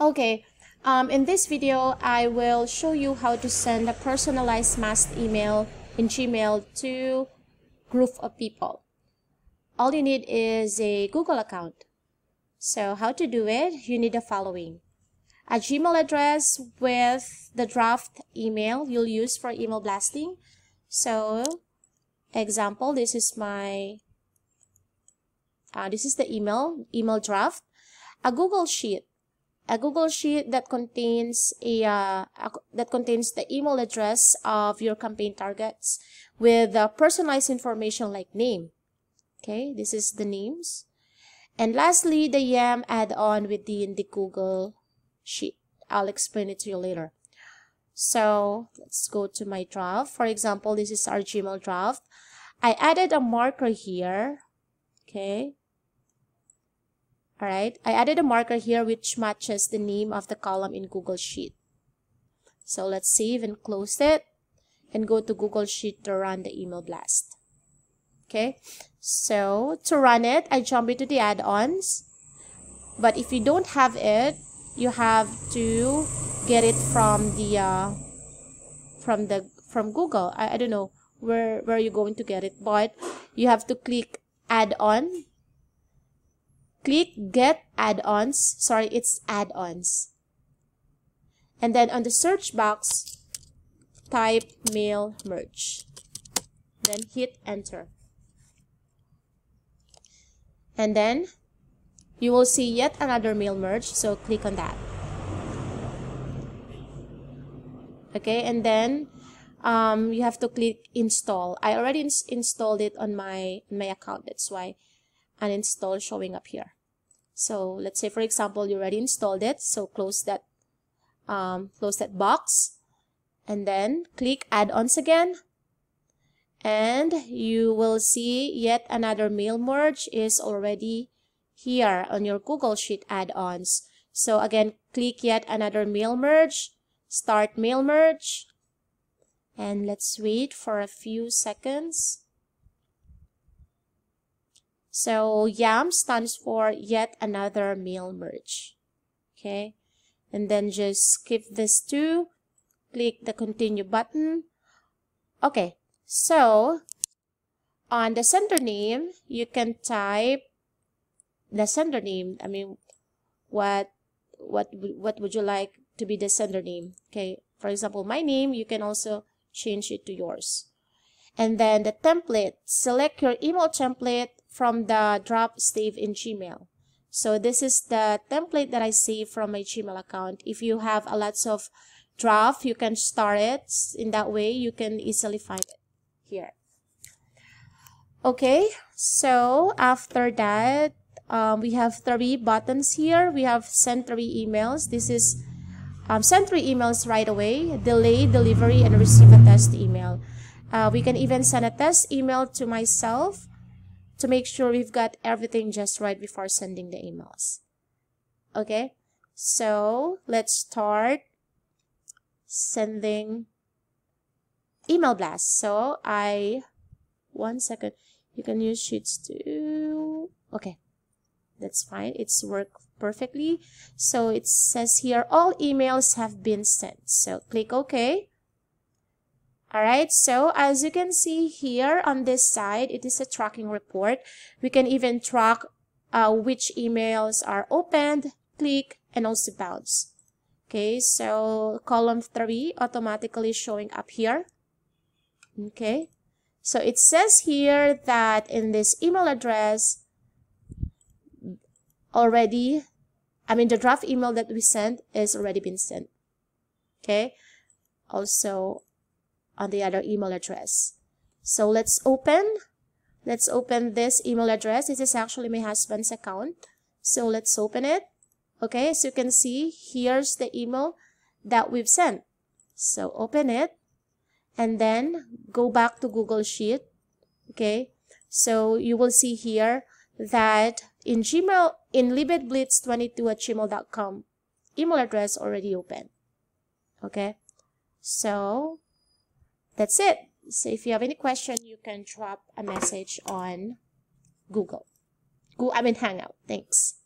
Okay, in this video, I will show you how to send a personalized mass email in Gmail to a group of people. All you need is a Google account. So how to do it? You need the following. A Gmail address with the draft email you'll use for email blasting. So, example, this is my, this is the email draft. A Google Sheet. A Google Sheet that contains the email address of your campaign targets with personalized information like name. Okay, this is the names. And lastly, the YAMM add-on within the Google Sheet. I'll explain it to you later. So let's go to my draft. For example, this is our Gmail draft. I added a marker here. Okay. Alright, I added a marker here which matches the name of the column in Google Sheet. So let's save and close it and go to Google Sheet to run the email blast. Okay, so to run it, I jump into the add-ons. But if you don't have it, you have to get it from the from Google. I don't know where you're going to get it, but you have to click add-on. Click Get Add-ons. Sorry, it's Add-ons. And then on the search box, type Mail Merge. Then hit Enter. And then you will see yet another mail merge. So click on that. Okay, and then you have to click Install. I already installed it on my account. That's why uninstall showing up here. So let's say, for example, you already installed it, so close that box, and then click add-ons again, and you will see yet another mail merge is already here on your Google Sheet add-ons. So again, click yet another mail merge, start mail merge, and let's wait for a few seconds. So YAMM stands for yet another mail merge. Okay, and then just skip this too. Click the continue button. Okay, so on the sender name, you can type the sender name. I mean, what would you like to be the sender name? Okay, for example, my name. You can also change it to yours. And then the template. Select your email template from the draft saved in Gmail. So this is the template that I saved from my Gmail account. If you have a lots of draft, you can store it. In that way, you can easily find it here. Okay, so after that, we have 3 buttons here. We have send 3 emails. This is send 3 emails right away, delay delivery, and receive a test email. We can even send a test email to myself to make sure we've got everything just right before sending the emails. Okay, so let's start sending email blast. So one second, you can use sheets too. Okay, that's fine, it's worked perfectly. So it says here, all emails have been sent. So click OK. Alright, so as you can see here on this side, it is a tracking report. We can even track which emails are opened, click, and also bounce. Okay, so column 3 automatically showing up here. Okay, so it says here that in this email address already, I mean the draft email that we sent is already been sent. Okay, also on the other email address. So let's open this email address. This is actually my husband's account. So let's open it. Okay, so you can see here's the email that we've sent. So open it and then go back to Google Sheet. Okay, so you will see here that in Gmail, in libetblitz22@gmail.com email address already open. Okay, so that's it. So if you have any question, you can drop a message on Hangout. Thanks.